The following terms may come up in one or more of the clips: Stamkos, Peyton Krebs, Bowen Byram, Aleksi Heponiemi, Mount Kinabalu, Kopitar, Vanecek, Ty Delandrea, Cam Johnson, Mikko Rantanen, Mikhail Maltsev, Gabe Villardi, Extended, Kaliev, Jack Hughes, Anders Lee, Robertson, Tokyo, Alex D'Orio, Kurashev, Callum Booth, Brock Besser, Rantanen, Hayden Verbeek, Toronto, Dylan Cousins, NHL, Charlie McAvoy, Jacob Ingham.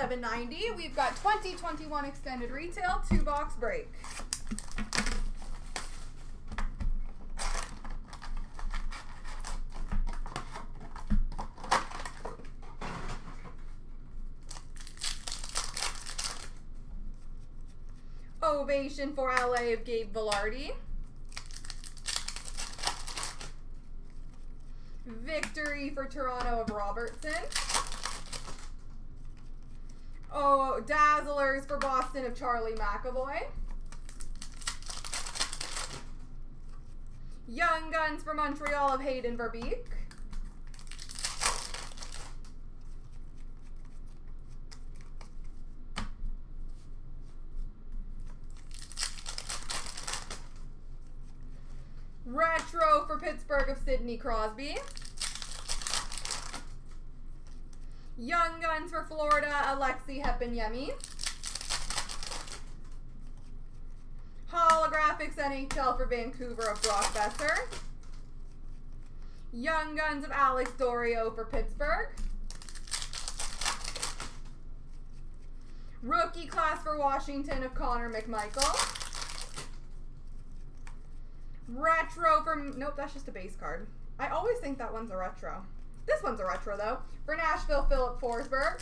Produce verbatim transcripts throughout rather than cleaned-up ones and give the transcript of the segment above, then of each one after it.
seven ninety. We've got twenty twenty-one extended retail, two box break. Ovation for L A of Gabe Villardi. Victory for Toronto of Robertson. Oh, Dazzlers for Boston of Charlie McAvoy. Young Guns for Montreal of Hayden Verbeek. Retro for Pittsburgh of Sydney Crosby. Young Guns for Florida, Aleksi Heponiemi. Holographics N H L for Vancouver of Brock Besser. Young Guns of Alex D'Orio for Pittsburgh. Rookie class for Washington of Connor McMichael. Retro from, nope, that's just a base card. I always think that one's a retro. This one's a retro, though. For Nashville, Philip Forsberg.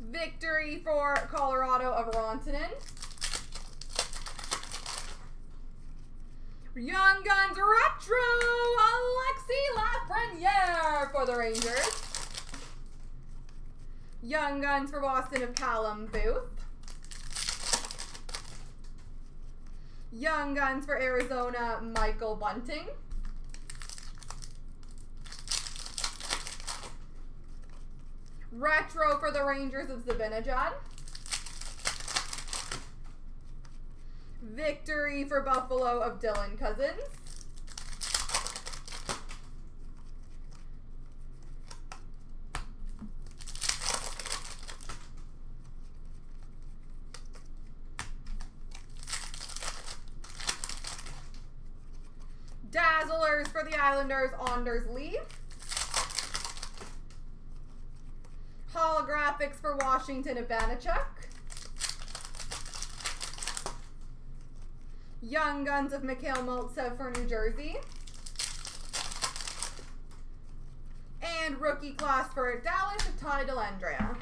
Victory for Colorado of Rantanen. Young Guns Retro, Aleksi Lafreniere for the Rangers. Young Guns for Boston of Callum Booth. Young Guns for Arizona, Michael Bunting. Retro for the Rangers of Zibanejad. Victory for Buffalo of Dylan Cousins. Dazzlers for the Islanders, Anders Lee. Holographics for Washington of Vanecek. Young Guns of Mikhail Maltsev for New Jersey. And rookie class for Dallas of Ty Delandrea.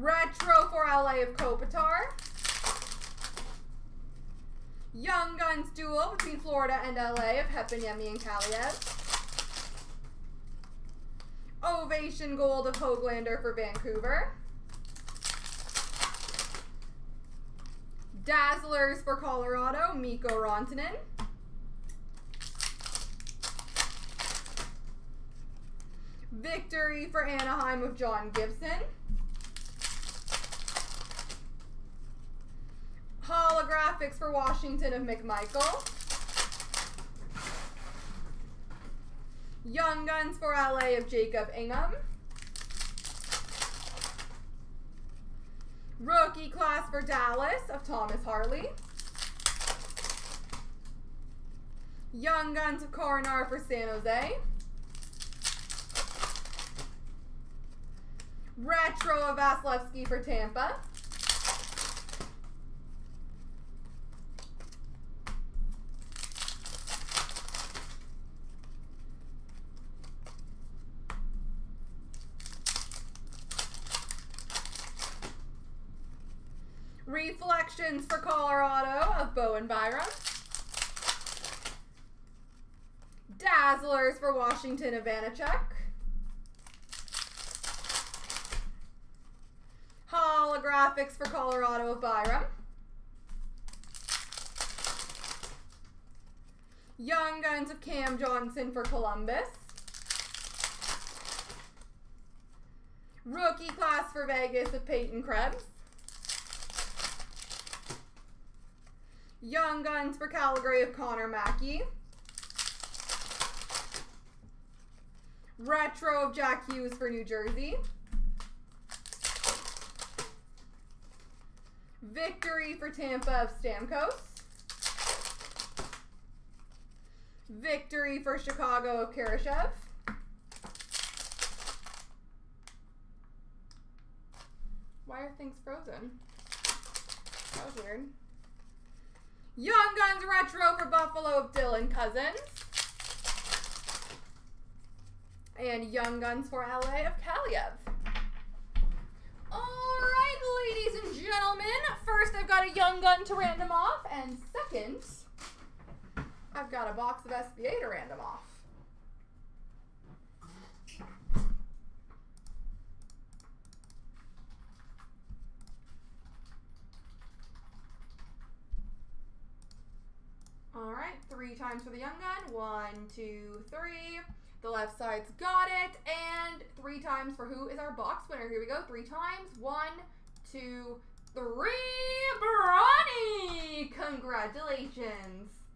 Retro for L A of Kopitar. Young Guns duel between Florida and L A of Heponiemi and Kaliev. Ovation gold of Hoglander for Vancouver. Dazzlers for Colorado, Mikko Rantanen. Victory for Anaheim of John Gibson. Holographics for Washington of McMichael. Young Guns for L A of Jacob Ingham. Rookie class for Dallas of Thomas Harley. Young Guns of Coronar for San Jose. Retro of Vasilevsky for Tampa. Reflections for Colorado of Bowen Byram. Dazzlers for Washington of Vanecek. graphics for Colorado of Byram. Young Guns of Cam Johnson for Columbus. Rookie class for Vegas of Peyton Krebs. Young Guns for Calgary of Connor Mackey. Retro of Jack Hughes for New Jersey. Victory for Tampa of Stamkos. Victory for Chicago of Kurashev. Why are things frozen? That was weird. Young Guns Retro for Buffalo of Dylan Cousins. And Young Guns for L A of Kaliev. Alright, ladies and gentlemen. First, I've got a Young Gun to random off. And second, I've got a box of S B A to random off. All right, three times for the Young Gun. One, two, three. The left side's got it. And three times for who is our box winner. Here we go, three times. One, two, three. Bronny! Congratulations.